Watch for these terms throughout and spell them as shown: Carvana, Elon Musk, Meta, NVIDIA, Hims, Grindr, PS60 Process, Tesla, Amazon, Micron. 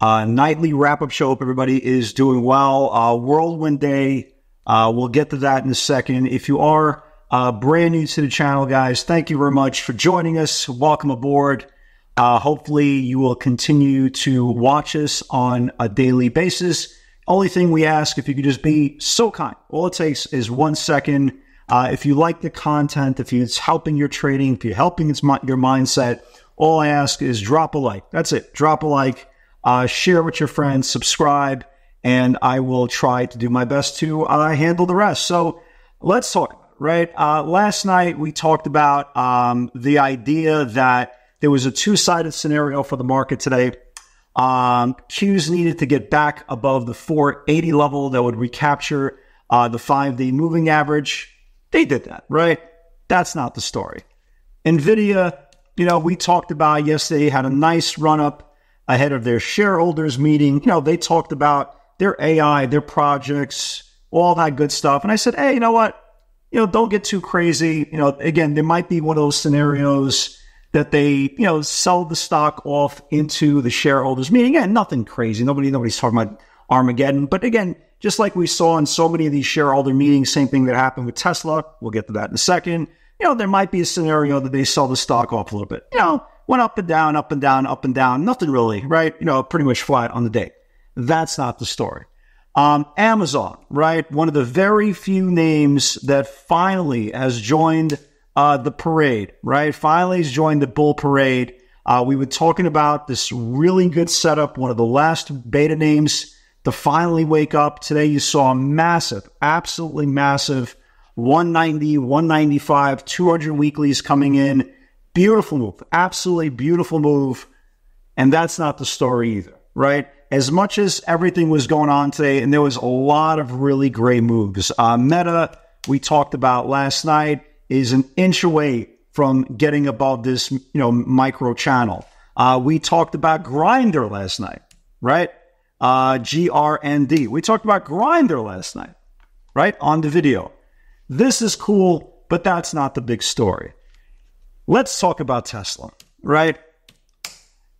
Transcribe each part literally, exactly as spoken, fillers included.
uh, nightly wrap-up show. Hope everybody is doing well. Uh, whirlwind day. Uh, we'll get to that in a second. If you are uh, brand new to the channel, guys, thank you very much for joining us. Welcome aboard. Uh, hopefully you will continue to watch us on a daily basis. Only thing we ask, if you could just be so kind. All it takes is one second. Uh, if you like the content, if it's helping your trading, if you're helping it's my, your mindset, all I ask is drop a like. That's it. Drop a like, uh, share with your friends, subscribe, and I will try to do my best to uh, handle the rest. So let's talk, right? Uh, last night we talked about um, the idea that there was a two-sided scenario for the market today. Um, Qs needed to get back above the four eighty level that would recapture uh, the five-day moving average. They did that, right? That's not the story. NVIDIA, you know, we talked about yesterday, had a nice run-up ahead of their shareholders meeting. You know, they talked about their A I, their projects, all that good stuff. And I said, hey, you know what? You know, don't get too crazy. You know, again, there might be one of those scenarios that they, you know, sell the stock off into the shareholders meeting. Again, nothing crazy. Nobody, nobody's talking about Armageddon. But again, just like we saw in so many of these shareholder meetings, same thing that happened with Tesla. We'll get to that in a second. You know, there might be a scenario that they sell the stock off a little bit. You know, went up and down, up and down, up and down. Nothing really, right? You know, pretty much flat on the day. That's not the story. Um, Amazon, right? One of the very few names that finally has joined uh, the parade, right? Finally has joined the bull parade. Uh, we were talking about this really good setup, one of the last beta names to finally wake up. Today you saw a massive, absolutely massive one ninety, one ninety-five, two hundred weeklies coming in. Beautiful move, absolutely beautiful move. And that's not the story either, right? As much as everything was going on today, and there was a lot of really great moves. Uh, Meta, we talked about last night, is an inch away from getting above this, you know, micro channel. Uh, we talked about Grindr last night, right? Uh, G R N D. We talked about Grindr last night, right? On the video. This is cool, but that's not the big story. Let's talk about Tesla, right?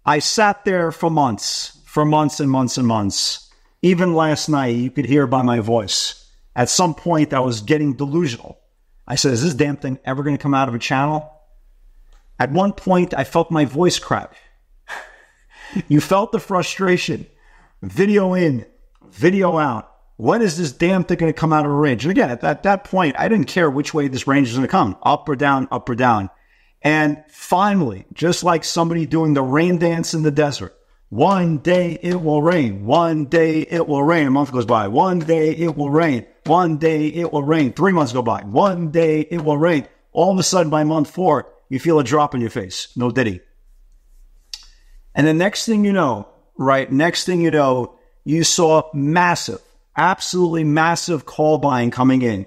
I sat there for months, for months and months and months. Even last night, you could hear by my voice. At some point, I was getting delusional. I said, is this damn thing ever going to come out of a channel? At one point, I felt my voice crack. You felt the frustration. Video in, video out. When is this damn thing going to come out of a range? And again, at that, that point, I didn't care which way this range is going to come, up or down, up or down. And finally, just like somebody doing the rain dance in the desert, one day it will rain, one day it will rain. A month goes by, one day it will rain, one day it will rain. Three months go by, one day it will rain. All of a sudden, by month four, you feel a drop in your face. No diddy. And the next thing you know, right? Next thing you know, you saw massive, absolutely massive call buying coming in.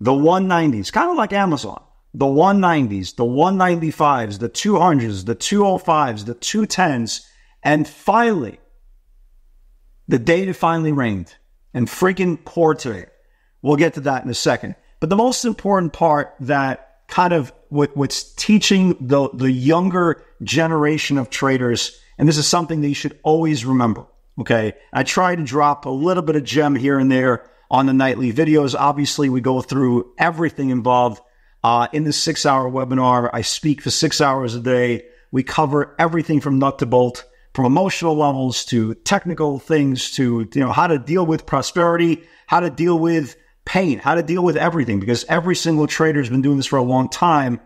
The one nineties, kind of like Amazon, the one nineties, the one ninety-fives, the two hundreds, the two oh fives, the two tens. And finally, the data finally rained and freaking poured today. We'll get to that in a second. But the most important part that kind of what, what's teaching the, the younger generation of traders, and this is something that you should always remember, okay? I try to drop a little bit of gem here and there on the nightly videos. Obviously, we go through everything involved uh, in the six-hour webinar. I speak for six hours a day. We cover everything from nut to bolt, from emotional levels to technical things to, you know, how to deal with prosperity, how to deal with pain, how to deal with everything, because every single trader has been doing this for a long time,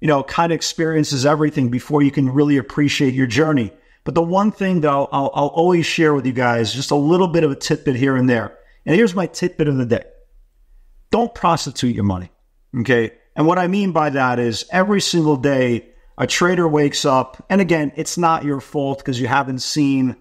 you know, kind of experiences everything before you can really appreciate your journey. But the one thing that I'll, I'll, I'll always share with you guys, just a little bit of a tidbit here and there. And here's my tidbit of the day. Don't prostitute your money, okay? And what I mean by that is every single day, a trader wakes up, and again, it's not your fault because you haven't seen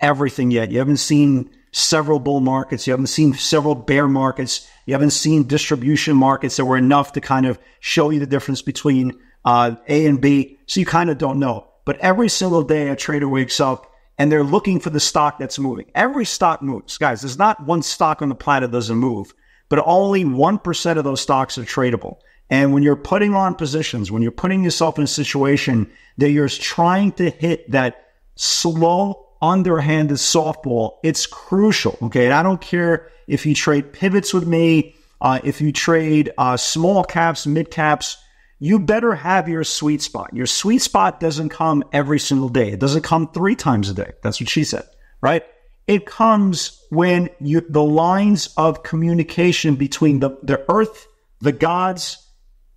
everything yet. You haven't seen several bull markets. You haven't seen several bear markets. You haven't seen distribution markets that were enough to kind of show you the difference between uh, A and B. So you kind of don't know. But every single day a trader wakes up and they're looking for the stock that's moving. Every stock moves. Guys, there's not one stock on the planet that doesn't move, but only one percent of those stocks are tradable. And when you're putting on positions, when you're putting yourself in a situation that you're trying to hit that slow, underhanded softball, it's crucial, okay? And I don't care if you trade pivots with me, uh, if you trade uh, small caps, mid caps, you better have your sweet spot. Your sweet spot doesn't come every single day. It doesn't come three times a day. That's what she said, right? It comes when you, the lines of communication between the, the earth, the gods,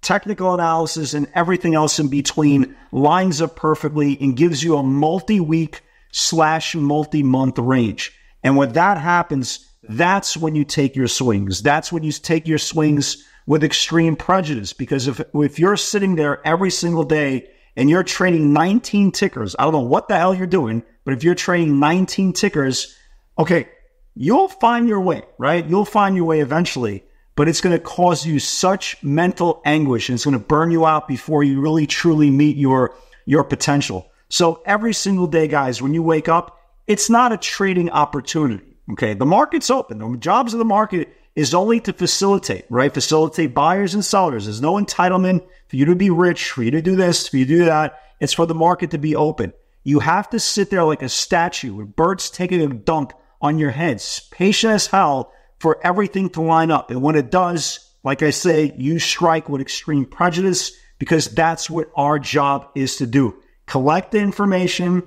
technical analysis, and everything else in between lines up perfectly and gives you a multi-week slash multi-month range. And when that happens, that's when you take your swings. That's when you take your swings with extreme prejudice, because if if you're sitting there every single day and you're trading nineteen tickers, I don't know what the hell you're doing, but if you're trading nineteen tickers, okay, you'll find your way, right? You'll find your way eventually, but it's going to cause you such mental anguish and it's going to burn you out before you really truly meet your your potential. So every single day, guys, when you wake up, it's not a trading opportunity, okay? The market's open. The jobs of the market is only to facilitate, right? Facilitate buyers and sellers. There's no entitlement for you to be rich, for you to do this, for you to do that. It's for the market to be open. You have to sit there like a statue with birds taking a dunk on your heads, patient as hell, for everything to line up. And when it does, like I say, you strike with extreme prejudice, because that's what our job is to do. Collect the information,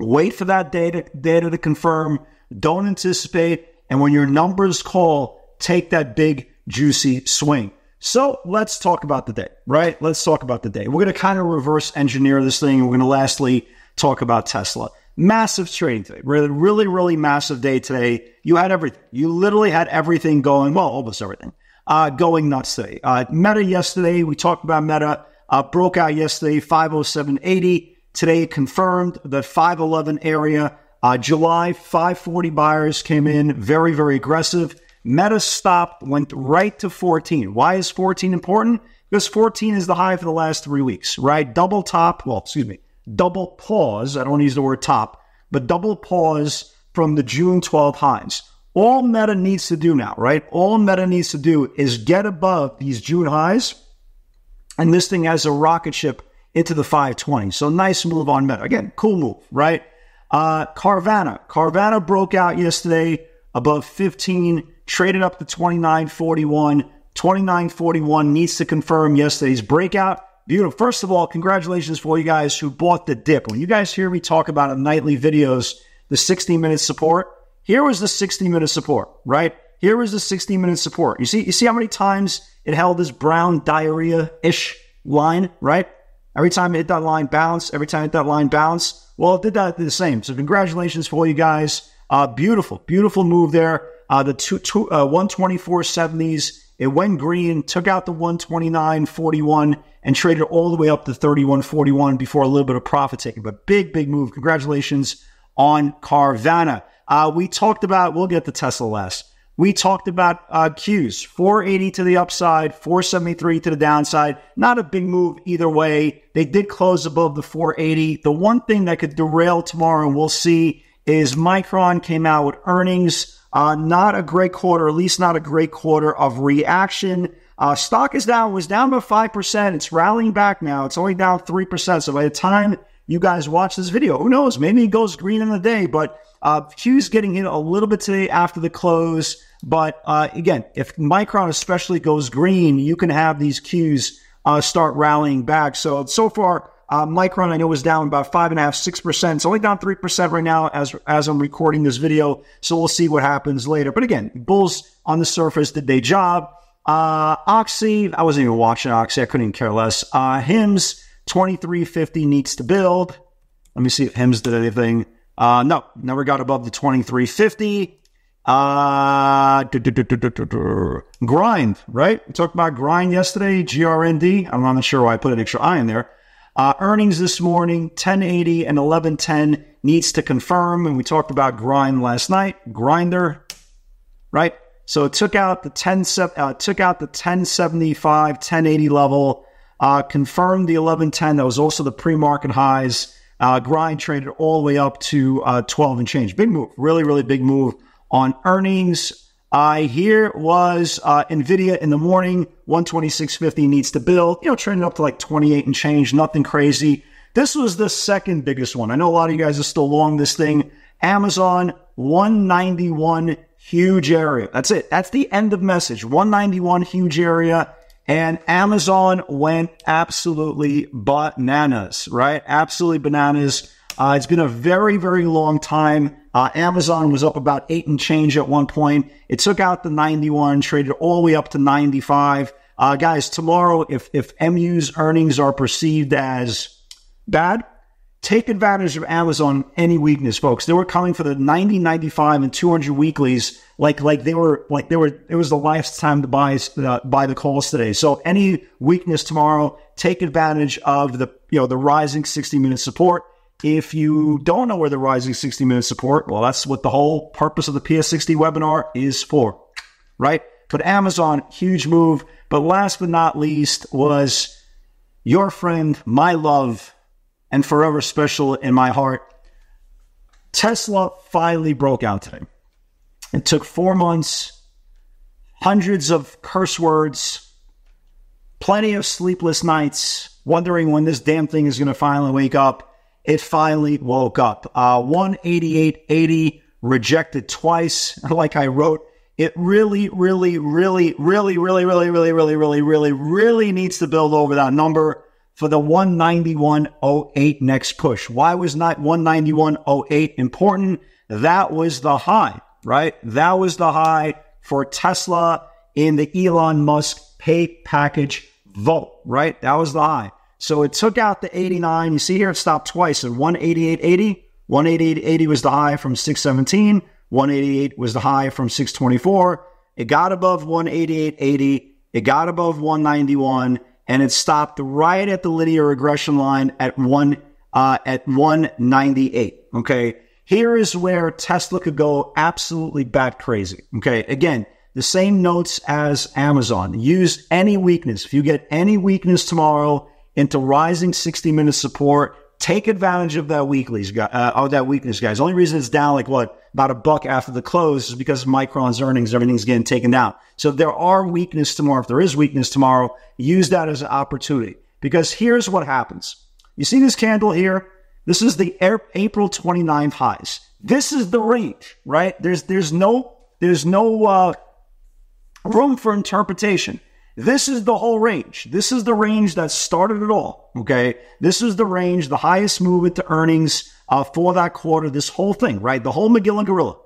wait for that data, data to confirm, don't anticipate, and when your numbers call, take that big, juicy swing. So let's talk about the day, right? Let's talk about the day. We're going to kind of reverse engineer this thing. We're going to lastly talk about Tesla. Massive trading today. Really, really, really massive day today. You had everything. You literally had everything going, well, almost everything, uh, going nuts today. Uh, Meta yesterday, we talked about Meta, uh, broke out yesterday, five oh seven eighty. Today confirmed the five eleven area. Uh, July, five forty buyers came in, very, very aggressive. Meta stopped, went right to fourteen. Why is fourteen important? Because fourteen is the high for the last three weeks, right? Double top, well, excuse me, double pause. I don't use the word top, but double pause from the June twelfth highs. All Meta needs to do now, right? All Meta needs to do is get above these June highs, and this thing has a rocket ship into the five twenty. So nice move on Meta. Again, cool move, right? Uh, Carvana. Carvana broke out yesterday above fifteen, traded up to twenty-nine forty-one. twenty-nine forty-one needs to confirm yesterday's breakout. Beautiful. First of all, congratulations for you guys who bought the dip. When you guys hear me talk about in nightly videos, the sixty minute support, here was the sixty minute support, right? Here was the sixty minute support. You see, you see how many times it held this brown diarrhea-ish line, right? Every time it hit that line, bounce. Every time it hit that line, bounce. Well, it did that the same. So congratulations for all you guys. Uh, beautiful, beautiful move there. Uh, the two, two, uh, one twenty-four seventies, it went green, took out the one twenty-nine forty-one, and traded all the way up to thirty-one forty-one before a little bit of profit taking. But big, big move. Congratulations on Carvana. Uh, we talked about, we'll get to Tesla last. We talked about uh, Q's, four eighty to the upside, four seventy-three to the downside. Not a big move either way. They did close above the four eighty. The one thing that could derail tomorrow, and we'll see, is Micron came out with earnings. Uh, not a great quarter, at least not a great quarter of reaction. Uh, stock is down, was down by five percent. It's rallying back now. It's only down three percent. So by the time you guys watch this video, who knows? Maybe it goes green in a day, but uh, Q's getting hit a little bit today after the close. But uh, again, if Micron especially goes green, you can have these Q's uh, start rallying back. So, so far, uh, Micron, I know, is down about five and a half, six percent. It's only down three percent right now as as I'm recording this video. So we'll see what happens later. But again, bulls on the surface did their job. Uh, Oxy, I wasn't even watching Oxy. I couldn't even care less. Uh, Hims, twenty-three fifty needs to build. Let me see if Hims did anything. Uh, no, never got above the twenty-three fifty. Uh, do, do, do, do, do, do. Grind, right? We talked about Grind yesterday, G R N D. I'm not sure why I put an extra I in there. Uh, earnings this morning, ten eighty and eleven ten needs to confirm. And we talked about Grind last night, Grindr, right? So it took out the ten, uh, took out the ten seventy-five, ten eighty level, uh, confirmed the eleven ten. That was also the pre-market highs. Uh, Grind traded all the way up to uh, twelve and change. Big move, really, really big move on earnings. Uh, here was uh, NVIDIA in the morning, one twenty-six fifty needs to build, you know, trending up to like twenty-eight and change, nothing crazy. This was the second biggest one. I know a lot of you guys are still long this thing. Amazon, one ninety-one, huge area. That's it. That's the end of message. one ninety-one, huge area. And Amazon went absolutely bananas, right? Absolutely bananas. Uh, it's been a very, very long time. Uh, Amazon was up about eight and change at one point. It took out the ninety-one, traded all the way up to ninety-five. Uh, guys, tomorrow, if, if M U's earnings are perceived as bad, take advantage of Amazon any weakness, folks. They were coming for the ninety, ninety-five, and two hundred weeklies. Like, like they were, like they were, it was the lifetime to buy, uh, buy the calls today. So any weakness tomorrow, take advantage of the, you know, the rising sixty minute support. If you don't know where the rising sixty minute support, well, that's what the whole purpose of the P S sixty webinar is for, right? But Amazon, huge move. But last but not least was your friend, my love, and forever special in my heart. Tesla finally broke out today. It took four months, hundreds of curse words, plenty of sleepless nights, wondering when this damn thing is going to finally wake up. It finally woke up. Uh, one eighty-eight eighty, rejected twice. Like I wrote, it really, really, really, really, really, really, really, really, really, really, really needs to build over that number for the one ninety-one oh eight next push. Why was not one ninety-one oh eight important? That was the high, right? That was the high for Tesla in the Elon Musk pay package vote, right? That was the high. So it took out the eighty-nine. You see here, it stopped twice at one eighty-eight eighty. one eighty-eight eighty was the high from six seventeen. one eighty-eight was the high from six twenty-four. It got above one eighty-eight eighty. It got above one ninety-one, and it stopped right at the linear regression line at one uh, at one ninety-eight. Okay, here is where Tesla could go absolutely bat crazy. Okay, again, the same notes as Amazon. Use any weakness. If you get any weakness tomorrow into rising sixty minute support, take advantage of that weeklies, uh, of that weakness, guys. Only reason it's down like what, about a buck after the close is because Micron's earnings, everything's getting taken down. So if there are weakness tomorrow, if there is weakness tomorrow, use that as an opportunity, because here's what happens. You see this candle here? This is the April twenty-ninth highs. This is the range, right? There's, there's no, there's no, uh, room for interpretation. This is the whole range. This is the range that started it all, okay? This is the range, the highest move into earnings uh, for that quarter, this whole thing, right? The whole McGill and Gorilla.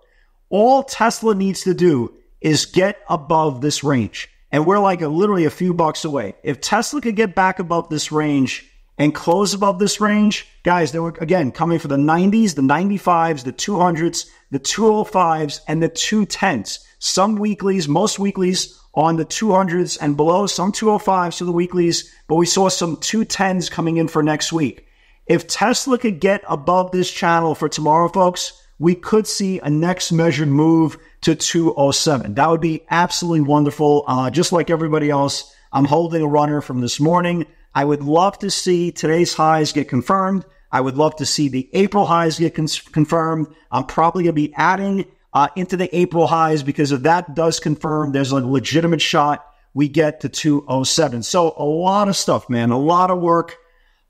All Tesla needs to do is get above this range. And we're like a, literally a few bucks away. If Tesla could get back above this range and close above this range, guys, they were, again, coming for the nineties, the ninety-fives, the two hundreds, the two oh fives, and the two tens. Some weeklies, most weeklies, on the two hundreds and below, some two oh fives to the weeklies, but we saw some two tens coming in for next week. If Tesla could get above this channel for tomorrow, folks, we could see a next measured move to two oh seven. That would be absolutely wonderful. Uh, just like everybody else, I'm holding a runner from this morning. I would love to see today's highs get confirmed. I would love to see the April highs get confirmed. I'm probably going to be adding Uh, into the April highs, because if that does confirm, there's a legitimate shot we get to two oh seven. So a lot of stuff, man, a lot of work,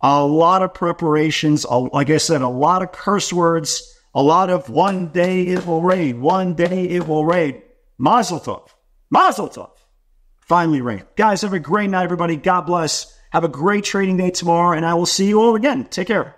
a lot of preparations. A, like I said, a lot of curse words, a lot of one day it will rain, one day it will rain. Mazel tov, mazel tov. Finally rain. Guys, have a great night, everybody. God bless. Have a great trading day tomorrow, and I will see you all again. Take care.